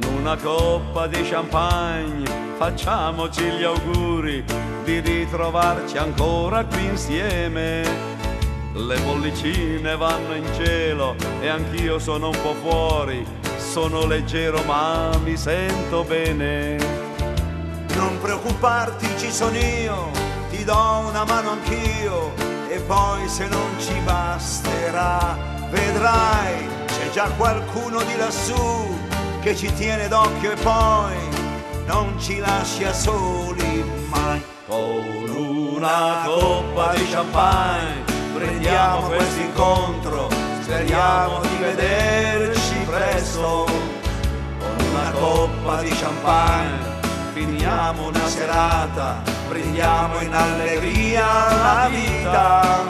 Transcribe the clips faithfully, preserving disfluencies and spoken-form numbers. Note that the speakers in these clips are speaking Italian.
con una coppa di champagne facciamoci gli auguri di ritrovarci ancora qui insieme. Le bollicine vanno in cielo e anch'io sono un po' fuori, sono leggero ma mi sento bene. Non preoccuparti, ci sono io, ti do una mano anch'io, e poi se non ci basterà vedrai c'è già qualcuno di lassù che ci tiene d'occhio e poi non ci lascia soli mai. Con una coppa di champagne prendiamo questo incontro, speriamo di vederci presto. Con una coppa di champagne finiamo una serata, prendiamo in allegria la vita.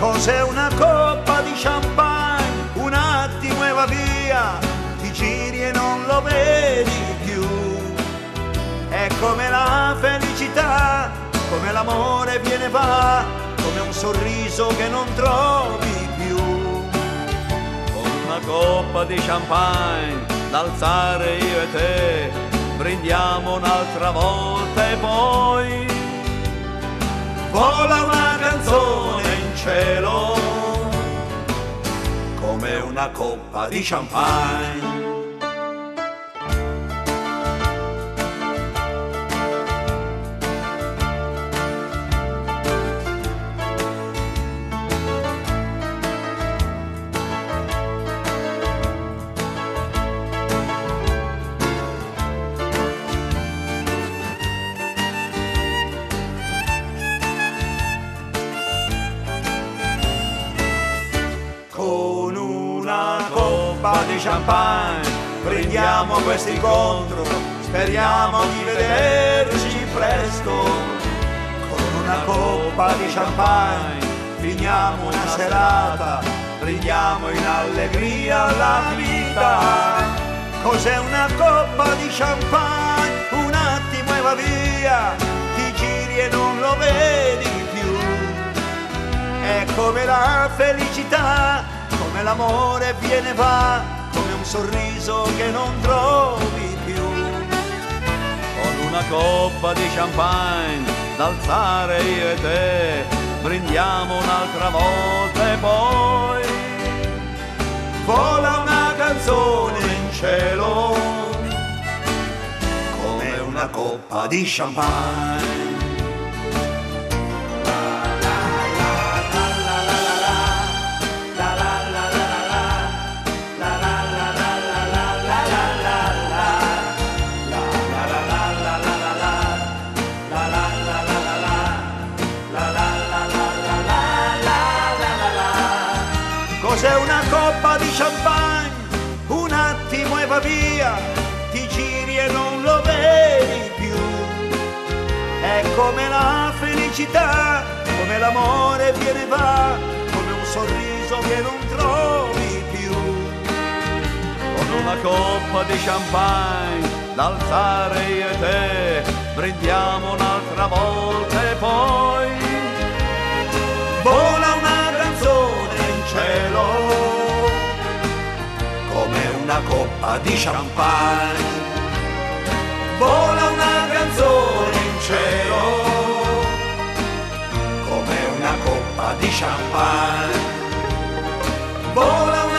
Cos'è una coppa di champagne? Un attimo e va via, ti giri e non lo vedi più. È come la felicità, come l'amore viene e va, come un sorriso che non trovi più. Con una coppa di champagne da alzare io e te, brindiamo un'altra volta e poi vola una canzone in cielo, come una coppa di champagne. Di champagne prendiamo questo incontro, speriamo di vederci presto. Con una coppa di champagne finiamo una serata, prendiamo in allegria la vita. Cos'è una coppa di champagne? Un attimo e va via, ti giri e non lo vedi più. È come la felicità, come l'amore viene e va, come un sorriso che non trovi più. Con una coppa di champagne da alzare io e te, brindiamo un'altra volta e poi vola una canzone in cielo, come una coppa di champagne. Cos'è una coppa di champagne? Un attimo e va via, ti giri e non lo vedi più. È come la felicità, come l'amore viene e va, come un sorriso che non trovi più. Con una coppa di champagne da alzare io e te, brindiamo un'altra volta e poi vola una canzone in cielo, come una coppa di champagne. Vola una canzone in cielo, come una coppa di champagne. Vola una